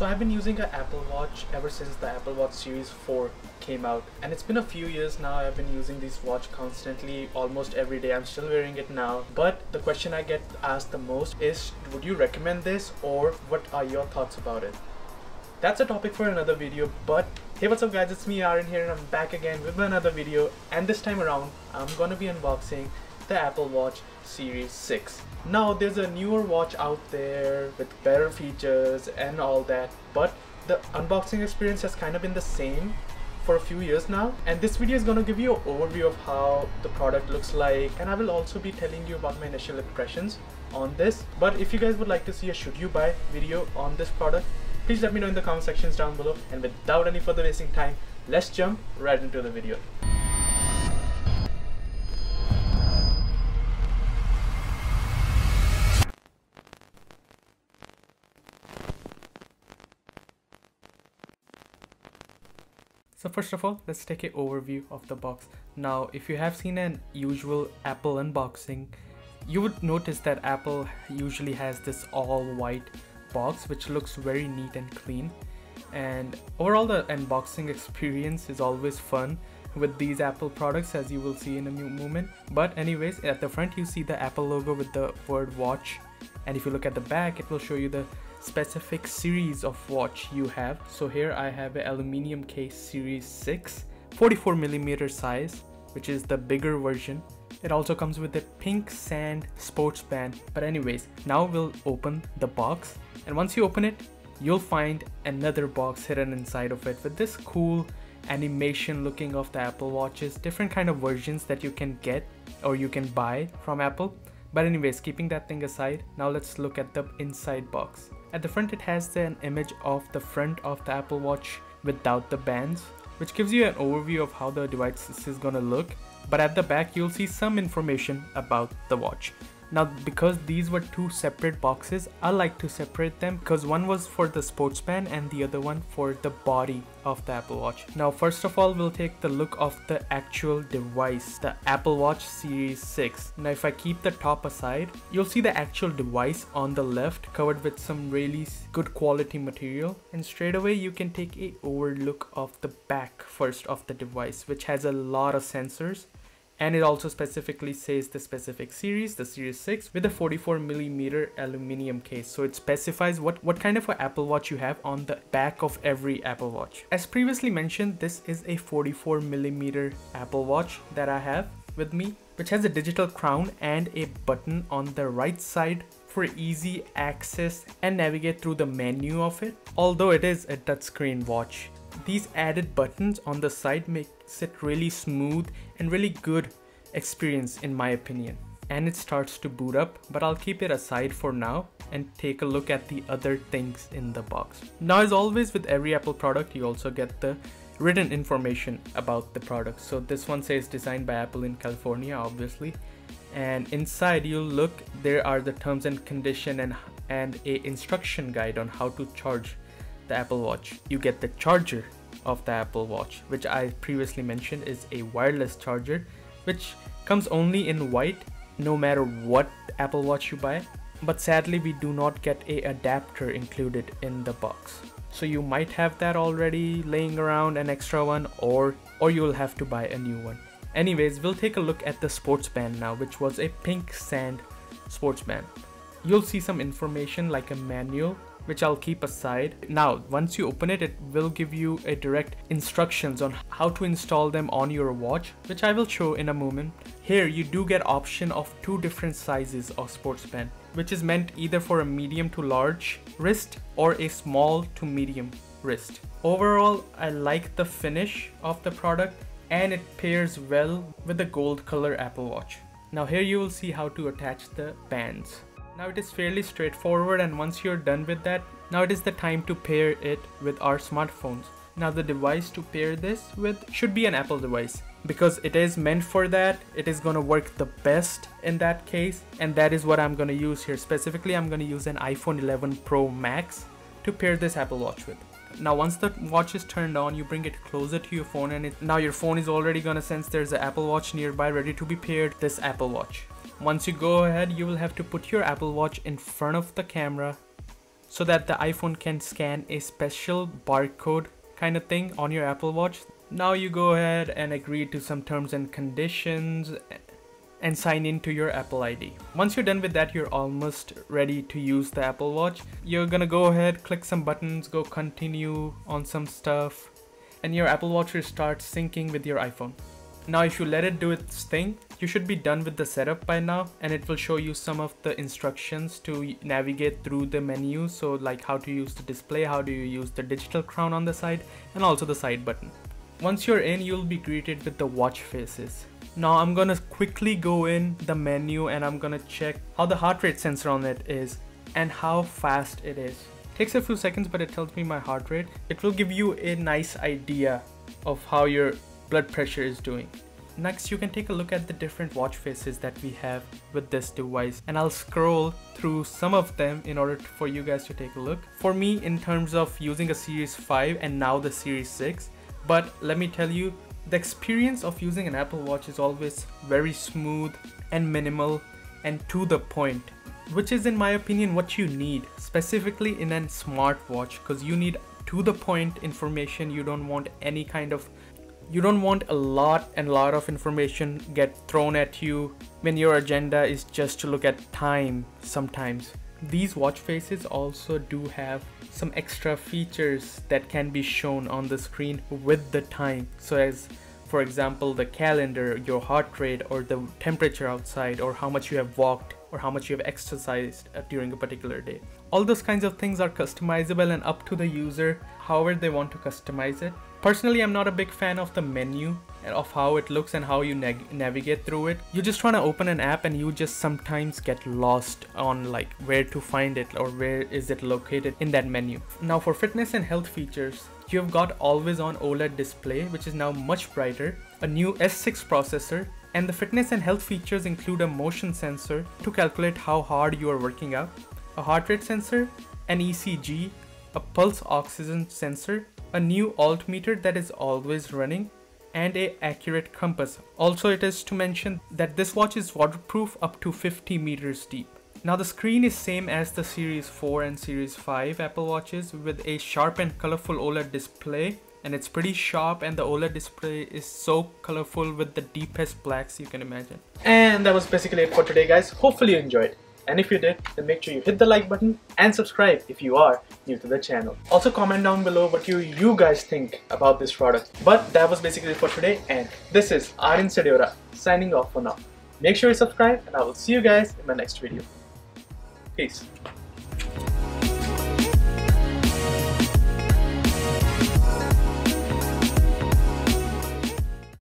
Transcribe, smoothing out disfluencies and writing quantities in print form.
So I've been using an Apple Watch ever since the Apple Watch Series 4 came out, and it's been a few years now. I've been using this watch constantly, almost every day. I'm still wearing it now. But the question I get asked the most is, would you recommend this, or what are your thoughts about it? That's a topic for another video, but hey, what's up guys, it's me Aryan here, and I'm back again with another video. And this time around, I'm gonna be unboxing the Apple Watch Series 6. Now, there's a newer watch out there with better features and all that, but the unboxing experience has kind of been the same for a few years now, and this video is going to give you an overview of how the product looks like, and I will also be telling you about my initial impressions on this. But if you guys would like to see a should you buy video on this product, please let me know in the comment sections down below, and without any further wasting time, let's jump right into the video. So first of all, let's take an overview of the box. Now, if you have seen an usual Apple unboxing, you would notice that Apple usually has this all white box, which looks very neat and clean. And overall, the unboxing experience is always fun with these Apple products, as you will see in a moment. But anyways, at the front, you see the Apple logo with the word watch. And if you look at the back, it will show you the specific series of watch you have. So here I have an aluminium case Series 6 44mm size, which is the bigger version. It also comes with a pink sand sports band. But anyways, now we'll open the box, and once you open it, you'll find another box hidden inside of it with this cool animation looking of the Apple Watches, different kind of versions that you can get or you can buy from Apple. But anyways, keeping that thing aside, now let's look at the inside box. At the front, it has an image of the front of the Apple Watch without the bands, which gives you an overview of how the device is gonna look. But at the back, you'll see some information about the watch. Now, because these were two separate boxes, I like to separate them because one was for the sports band and the other one for the body of the Apple Watch. Now, first of all, we'll take the look of the actual device, the Apple Watch Series 6. Now, if I keep the top aside, you'll see the actual device on the left, covered with some really good quality material. And straight away, you can take an overlook of the back first of the device, which has a lot of sensors. And it also specifically says the specific series, the Series 6, with a 44mm aluminium case. So it specifies what kind of an Apple Watch you have on the back of every Apple Watch. As previously mentioned, this is a 44mm Apple Watch that I have with me, which has a digital crown and a button on the right side for easy access and navigate through the menu of it. Although it is a touchscreen watch, these added buttons on the side makes it really smooth and really good experience in my opinion. And it starts to boot up, but I'll keep it aside for now and take a look at the other things in the box. Now, as always with every Apple product, you also get the written information about the product. So this one says designed by Apple in California, obviously. And inside, you'll look, there are the terms and condition and a instruction guide on how to charge the Apple Watch. You get the charger of the Apple Watch, which I previously mentioned is a wireless charger, which comes only in white no matter what Apple Watch you buy. But sadly, we do not get an adapter included in the box, so you might have that already laying around, an extra one, or you'll have to buy a new one. Anyways, we'll take a look at the sports band now, which was a pink sand sports band. You'll see some information like a manual, which I'll keep aside. Now, once you open it, it will give you a direct instructions on how to install them on your watch, which I will show in a moment. Here, you do get option of two different sizes of sports band, which is meant either for a medium to large wrist or a small to medium wrist. Overall, I like the finish of the product, and it pairs well with the gold color Apple Watch. Now here you will see how to attach the bands. Now it is fairly straightforward, and once you're done with that, now it is the time to pair it with our smartphones. Now the device to pair this with should be an Apple device, because it is meant for that. It is going to work the best in that case, and that is what I'm going to use here. Specifically, I'm going to use an iPhone 11 Pro Max to pair this Apple Watch with. Now once the watch is turned on, you bring it closer to your phone, and now your phone is already going to sense there's an Apple Watch nearby ready to be paired this Apple Watch. Once you go ahead, you will have to put your Apple Watch in front of the camera so that the iPhone can scan a special barcode kind of thing on your Apple Watch. Now you go ahead and agree to some terms and conditions and sign in to your Apple ID. Once you're done with that, you're almost ready to use the Apple Watch. You're gonna go ahead, click some buttons, go continue on some stuff, and your Apple Watch will start syncing with your iPhone. Now if you let it do its thing, you should be done with the setup by now, and it will show you some of the instructions to navigate through the menu. So like how to use the display, how do you use the digital crown on the side, and also the side button. Once you're in, you'll be greeted with the watch faces. Now I'm gonna quickly go in the menu and I'm gonna check how the heart rate sensor on it is and how fast it is. Takes a few seconds, but it tells me my heart rate. It will give you a nice idea of how your blood pressure is doing. Next, you can take a look at the different watch faces that we have with this device, and I'll scroll through some of them in order for you guys to take a look. For me, in terms of using a Series 5 and now the Series 6, but let me tell you, the experience of using an Apple Watch is always very smooth and minimal and to the point, which is in my opinion what you need, specifically in a smartwatch, because you need to the point information. You don't want any kind of, you don't want a lot of information get thrown at you when your agenda is just to look at time sometimes. These watch faces also do have some extra features that can be shown on the screen with the time. So as for example, the calendar, your heart rate, or the temperature outside, or how much you have walked, or how much you have exercised during a particular day. All those kinds of things are customizable and up to the user however they want to customize it. Personally, I'm not a big fan of the menu and of how it looks and how you navigate through it. You're just trying to open an app and you just sometimes get lost on like where to find it or where is it located in that menu. Now for fitness and health features, you've got always on OLED display, which is now much brighter, a new S6 processor, and the fitness and health features include a motion sensor to calculate how hard you are working out, a heart rate sensor, an ECG, a pulse oxygen sensor, a new altimeter that is always running, and a accurate compass. Also, it is to mention that this watch is waterproof up to 50 meters deep. Now the screen is same as the Series 4 and Series 5 Apple Watches with a sharp and colorful OLED display, and it's pretty sharp, and the OLED display is so colorful with the deepest blacks you can imagine. And that was basically it for today, guys. Hopefully you enjoyed. And if you did, then make sure you hit the like button and subscribe if you are new to the channel. Also comment down below what you guys think about this product. But that was basically it for today, and this is Aryan Sadyora signing off for now. Make sure you subscribe, and I will see you guys in my next video. Peace.